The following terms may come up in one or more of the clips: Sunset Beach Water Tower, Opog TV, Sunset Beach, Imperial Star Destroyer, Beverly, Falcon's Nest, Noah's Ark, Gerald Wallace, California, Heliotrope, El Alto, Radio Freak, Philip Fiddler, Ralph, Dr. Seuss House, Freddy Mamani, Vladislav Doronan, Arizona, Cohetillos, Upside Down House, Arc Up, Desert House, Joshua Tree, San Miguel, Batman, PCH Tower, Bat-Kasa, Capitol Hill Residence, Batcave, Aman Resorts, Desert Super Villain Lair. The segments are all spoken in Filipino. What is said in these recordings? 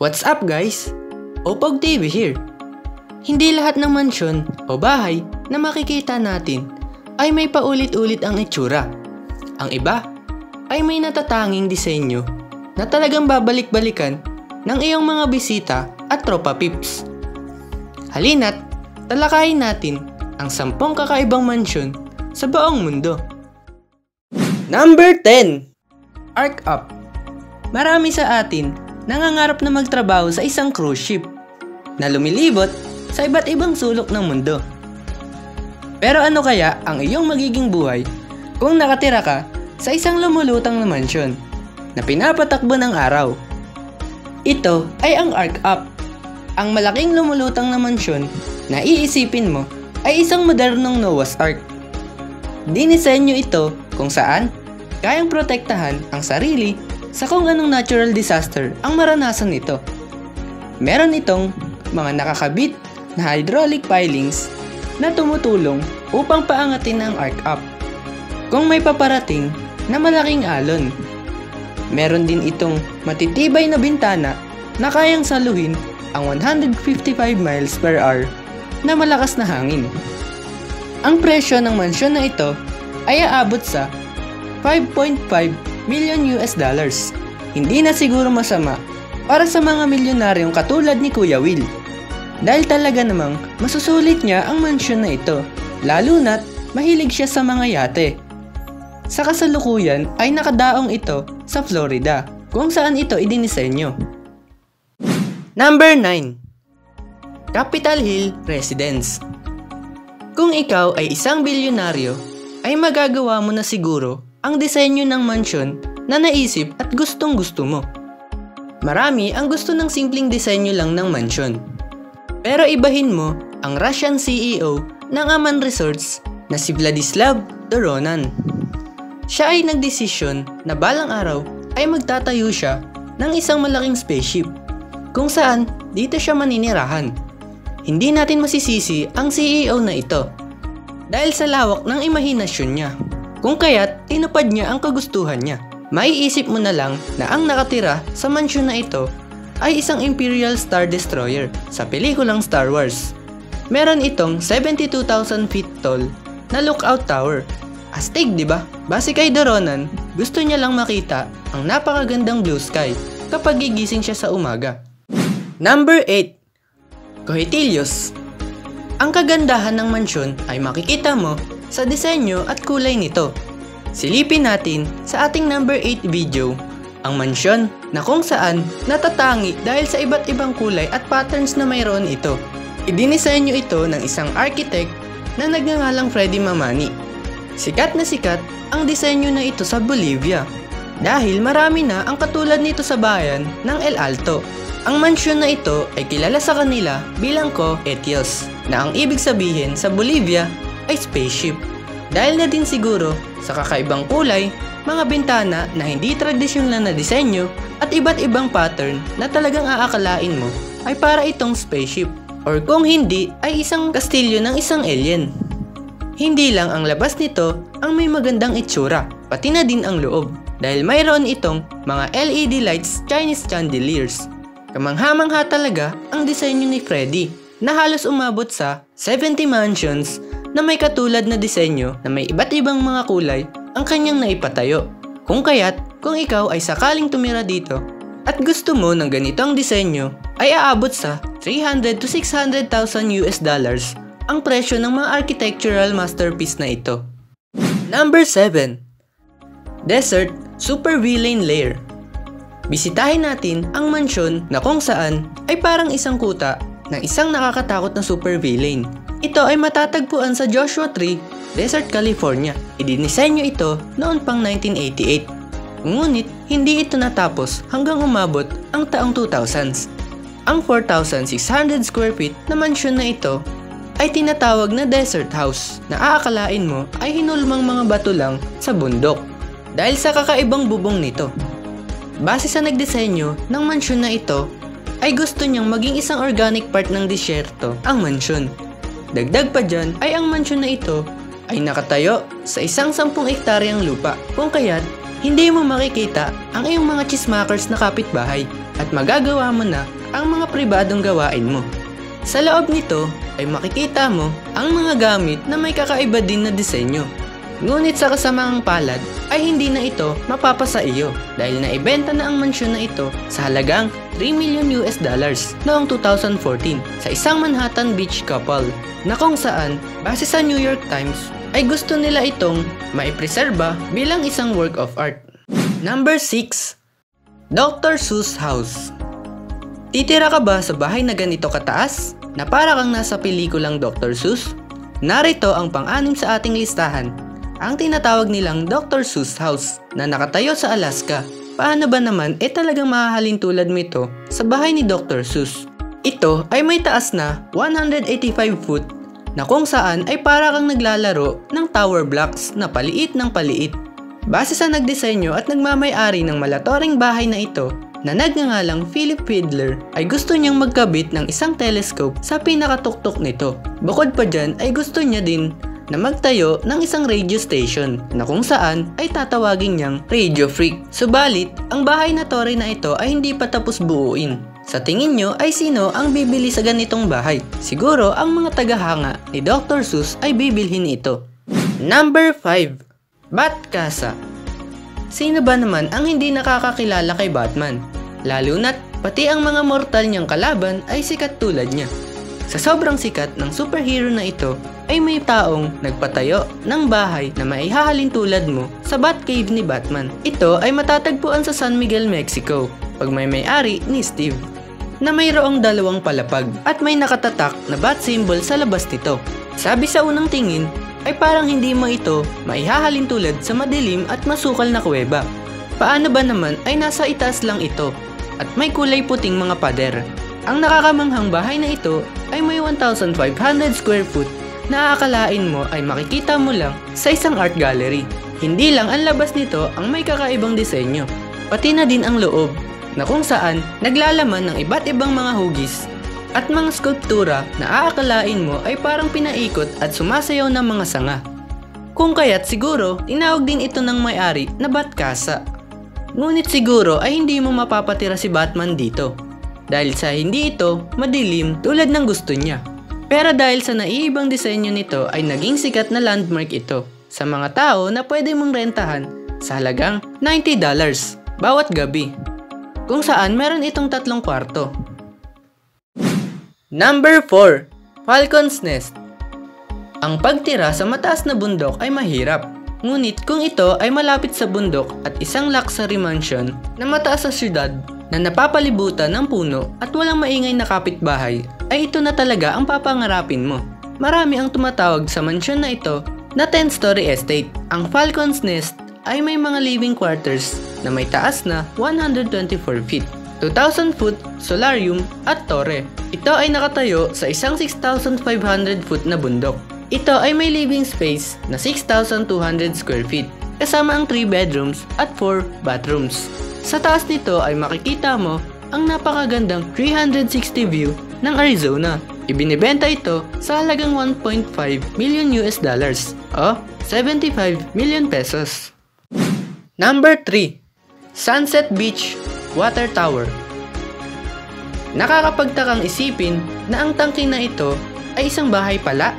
What's up guys? Opog TV here. Hindi lahat ng mansyon o bahay na makikita natin ay may paulit-ulit ang itsura. Ang iba ay may natatanging disenyo na talagang babalik-balikan ng iyong mga bisita at tropa pips. Halina't talakayin natin ang 10 kakaibang mansyon sa buong mundo. Number 10. Arc Up. Marami sa atin nangangarap na magtrabaho sa isang cruise ship na lumilibot sa iba't ibang sulok ng mundo. Pero ano kaya ang iyong magiging buhay kung nakatira ka sa isang lumulutang na mansyon na pinapatakbo ng araw? Ito ay ang Arc Up, ang malaking lumulutang na mansyon na iisipin mo ay isang modernong Noah's Ark. Dinisenyo ito kung saan kayang protektahan ang sarili sa kung anong natural disaster ang maranasan nito. Meron itong mga nakakabit na hydraulic pilings na tumutulong upang paangatin ang Arc Up kung may paparating na malaking alon. Meron din itong matitibay na bintana na kayang saluhin ang 155 miles per hour na malakas na hangin. Ang presyo ng mansyon na ito ay aabot sa $5.5 million. Hindi na siguro masama para sa mga milyonaryong katulad ni Kuya Will, dahil talaga namang masusulit niya ang mansyon na ito, lalo na't mahilig siya sa mga yate. Sa kasalukuyan ay nakadaong ito sa Florida, kung saan ito idinisenyo. Number 9. Capitol Hill Residence. Kung ikaw ay isang bilyonaryo, ay magagawa mo na siguro ang disenyo ng mansyon na naisip at gustong gusto mo. Marami ang gusto ng simpleng disenyo lang ng mansyon. Pero ibahin mo ang Russian CEO ng Aman Resorts na si Vladislav Doronan. Siya ay nagdesisyon na balang araw ay magtatayo siya ng isang malaking spaceship kung saan dito siya maninirahan. Hindi natin masisisi ang CEO na ito dahil sa lawak ng imahinasyon niya, kung kaya't tinupad niya ang kagustuhan niya. Maiisip mo na lang na ang nakatira sa mansyon na ito ay isang Imperial Star Destroyer sa pelikulang Star Wars. Meron itong 72,000 feet tall na lookout tower. Astig, diba? Base kay Doronan, gusto niya lang makita ang napakagandang blue sky kapag gigising siya sa umaga. Number 8. Cohetillos. Ang kagandahan ng mansyon ay makikita mo sa disenyo at kulay nito. Silipin natin sa ating number 8 video ang mansyon na kung saan natatangi dahil sa iba't ibang kulay at patterns na mayroon ito. Idinisenyo ito ng isang architect na nagngangalang Freddy Mamani. Sikat na sikat ang disenyo na ito sa Bolivia dahil marami na ang katulad nito sa bayan ng El Alto. Ang mansyon na ito ay kilala sa kanila bilang Cohetillos, na ang ibig sabihin sa Bolivia ay spaceship. Dahil na din siguro sa kakaibang kulay, mga bintana na hindi tradisyonal na disenyo at iba't ibang pattern na talagang aakalain mo ay para itong spaceship or kung hindi ay isang kastilyo ng isang alien. Hindi lang ang labas nito ang may magandang itsura, pati na din ang loob dahil mayroon itong mga LED lights, Chinese chandeliers. Kamangha-mangha talaga ang disenyo ni Freddy na halos umabot sa 70 mansions na may katulad na disenyo na may iba't ibang mga kulay ang kanyang naipatayo. Kung kaya't kung ikaw ay sakaling tumira dito at gusto mo ng ganitong disenyo ay aabot sa $300,000 to $600,000 ang presyo ng mga architectural masterpiece na ito. Number 7. Desert Super Villain Lair. Bisitahin natin ang mansyon na kung saan ay parang isang kuta ng isang nakakatakot na super villain. Ito ay matatagpuan sa Joshua Tree, Desert, California. Idinisenyo ito noon pang 1988. Ngunit hindi ito natapos hanggang umabot ang taong 2000s. Ang 4,600 square feet na mansyon na ito ay tinatawag na Desert House, na aakalain mo ay hinulmang mga bato lang sa bundok dahil sa kakaibang bubong nito. Base sa nagdisenyo ng mansyon na ito, ay gusto niyang maging isang organic part ng disyerto ang mansyon. Dagdag pa dyan ay ang mansyon na ito ay nakatayo sa isang 10 hektaryang lupa, kung kaya't hindi mo makikita ang iyong mga chismakers na kapitbahay at magagawa mo na ang mga pribadong gawain mo. Sa loob nito ay makikita mo ang mga gamit na may kakaiba din na disenyo. Ngunit sa kasamaang palad ay hindi na ito mapapasa iyo dahil naibenta na ang mansyon na ito sa halagang $3 million noong 2014 sa isang Manhattan Beach couple na kung saan base sa New York Times ay gusto nila itong maipreserba bilang isang work of art. Number 6. Dr. Seuss House. Titira ka ba sa bahay na ganito kataas na para kang nasa pelikulang Dr. Seuss? Narito ang pang-anim sa ating listahan, ang tinatawag nilang Dr. Seuss House na nakatayo sa Alaska. Paano ba naman e talagang mahahalin tulad nito sa bahay ni Dr. Seuss? Ito ay may taas na 185 foot na kung saan ay para kang naglalaro ng tower blocks na paliit ng paliit. Base sa nagdisenyo at nagmamay-ari ng malatoring bahay na ito, na nagngangalang Philip Fiddler ay gusto niyang magkabit ng isang telescope sa pinakatuktok nito. Bukod pa dyan ay gusto niya din na magtayo ng isang radio station na kung saan ay tatawagin niyang Radio Freak. Subalit, ang bahay na torre na ito ay hindi pa tapos buuin. Sa tingin nyo ay sino ang bibili sa ganitong bahay? Siguro ang mga tagahanga ni Dr. Seuss ay bibilhin ito. Number 5. Bat-Kasa. Sino ba naman ang hindi nakakakilala kay Batman? Lalo na't pati ang mga mortal niyang kalaban ay sikat tulad niya. Sa sobrang sikat ng superhero na ito ay may taong nagpatayo ng bahay na maihahalin tulad mo sa Batcave ni Batman. Ito ay matatagpuan sa San Miguel, Mexico, pag may-ari ni Steve, na mayroong dalawang palapag at may nakatatak na bat symbol sa labas nito. Sabi sa unang tingin, ay parang hindi mo ito maihahalin tulad sa madilim at masukal na kuweba. Paano ba naman ay nasa itaas lang ito at may kulay puting mga pader. Ang nakakamanghang bahay na ito ay may 1,500 square foot na aakalain mo ay makikita mo lang sa isang art gallery. Hindi lang ang labas nito ang may kakaibang disenyo, pati na din ang loob na kung saan naglalaman ng iba't ibang mga hugis at mga skulptura na aakalain mo ay parang pinaikot at sumasayaw ng mga sanga. Kung kaya't siguro, tinawag din ito ng may-ari na Bat-Kasa. Ngunit siguro ay hindi mo mapapatira si Batman dito dahil sa hindi ito madilim tulad ng gusto niya. Pero dahil sa naiibang disenyo nito ay naging sikat na landmark ito sa mga tao na pwede mong rentahan sa halagang $90 bawat gabi, kung saan meron itong 3 kwarto. Number 4. Falcon's Nest. Ang pagtira sa mataas na bundok ay mahirap. Ngunit kung ito ay malapit sa bundok at isang luxury mansion na mataas sa syudad na napapalibutan ng puno at walang maingay na kapitbahay, ay ito na talaga ang papangarapin mo. Marami ang tumatawag sa mansion na ito na 10-story estate. Ang Falcon's Nest ay may mga living quarters na may taas na 124 feet, 2,000 foot solarium at torre. Ito ay nakatayo sa isang 6,500 foot na bundok. Ito ay may living space na 6,200 square feet kasama ang 3 bedrooms at 4 bathrooms. Sa taas nito ay makikita mo ang napakagandang 360 view ng Arizona. Ibinibenta ito sa halagang $1.5 million o 75 million pesos. Number 3. Sunset Beach Water Tower. Nakakapagtakang isipin na ang tangke na ito ay isang bahay pala.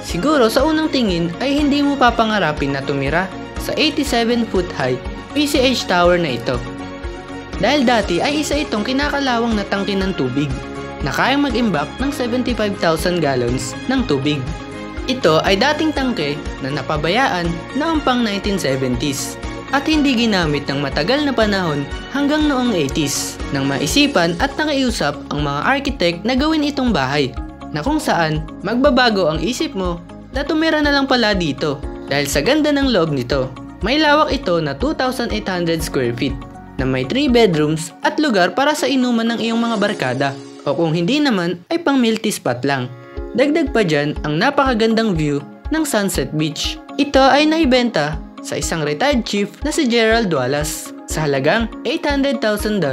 Siguro sa unang tingin ay hindi mo papangarapin na tumira sa 87 foot high PCH Tower na ito, dahil dati ay isa itong kinakalawang na tangke ng tubig na kayang mag-imbak ng 75,000 gallons ng tubig. Ito ay dating tangke na napabayaan noong pang 1970s at hindi ginamit ng matagal na panahon hanggang noong 80s nang maisipan at nakiusap ang mga architect na gawin itong bahay na kung saan magbabago ang isip mo na tumira na lang pala dito dahil sa ganda ng loob nito. May lawak ito na 2,800 square feet na may 3 bedrooms at lugar para sa inuman ng iyong mga barkada o kung hindi naman ay pang multi spot lang. Dagdag pa dyan ang napakagandang view ng Sunset Beach. Ito ay naibenta sa isang retired chief na si Gerald Wallace sa halagang $800,000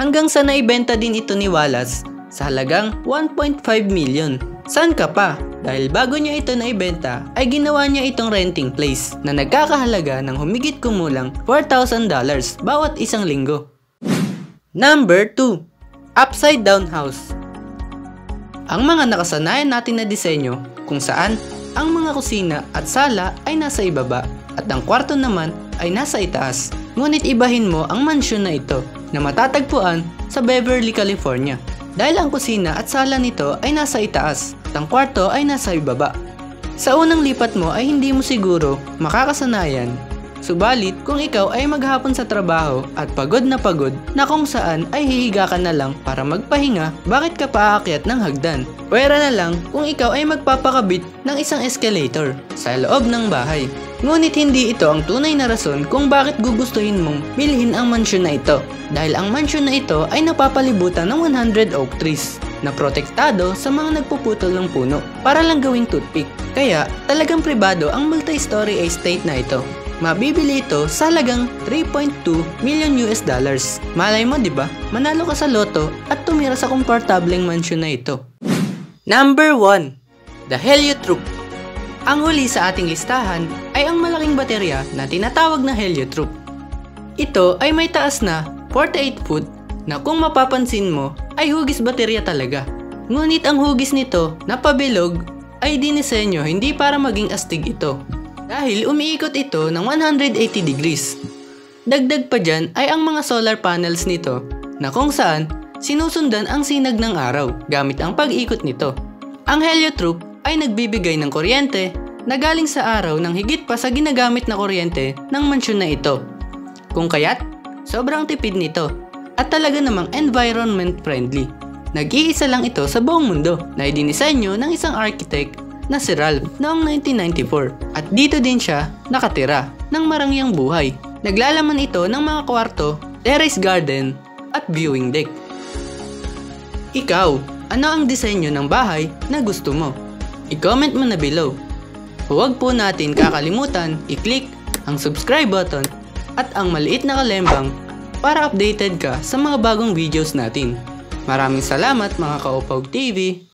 hanggang sa naibenta din ito ni Wallace sa halagang $1.5 million. Saan ka pa? Dahil bago niya ito naibenta ay ginawa niya itong renting place na nagkakahalaga ng humigit kumulang $4,000 bawat isang linggo. Number 2. Upside Down House. Ang mga nakasanayan natin na disenyo kung saan ang mga kusina at sala ay nasa ibaba at ang kwarto naman ay nasa itaas. Ngunit ibahin mo ang mansyon na ito na matatagpuan sa Beverly, California dahil ang kusina at sala nito ay nasa itaas at ang kwarto ay nasa ibaba. Sa unang lipat mo ay hindi mo siguro makakasanayan. Subalit kung ikaw ay maghapon sa trabaho at pagod na kung saan ay hihiga ka na lang para magpahinga, bakit ka paakyat ng hagdan? Pwera na lang kung ikaw ay magpapakabit ng isang escalator sa loob ng bahay. Ngunit hindi ito ang tunay na rason kung bakit gugustuhin mong bilhin ang mansyon na ito dahil ang mansyon na ito ay napapalibutan ng 100 oak trees na protektado sa mga nagpuputol ng puno para lang gawing toothpick. Kaya talagang pribado ang multi-story estate na ito. Mabibili ito sa halagang $3.2 million. Malay mo, 'di ba? Manalo ka sa loto at tumira sa komportableng mansyon na ito. Number 1, The Heliotrope. Ang huli sa ating listahan ay ang malaking baterya na tinatawag na Heliotrope. Ito ay may taas na 48 foot na kung mapapansin mo ay hugis baterya talaga. Ngunit ang hugis nito na pabilog ay dinisenyo hindi para maging astig ito, dahil umiikot ito ng 180 degrees. Dagdag pa dyan ay ang mga solar panels nito na kung saan sinusundan ang sinag ng araw gamit ang pag-ikot nito. Ang Heliotrope ay nagbibigay ng kuryente na galing sa araw ng higit pa sa ginagamit na kuryente ng mansyon na ito. Kung kaya't, sobrang tipid nito at talaga namang environment friendly. Nag-iisa lang ito sa buong mundo na idinisenyo ng isang architect na si Ralph noong 1994 at dito din siya nakatira ng marangyang buhay. Naglalaman ito ng mga kwarto, terrace garden at viewing deck. Ikaw, ano ang disenyo ng bahay na gusto mo? I-comment mo na below. Huwag po natin kakalimutan i-click ang subscribe button at ang maliit na kalembang para updated ka sa mga bagong videos natin. Maraming salamat mga ka-Opog TV!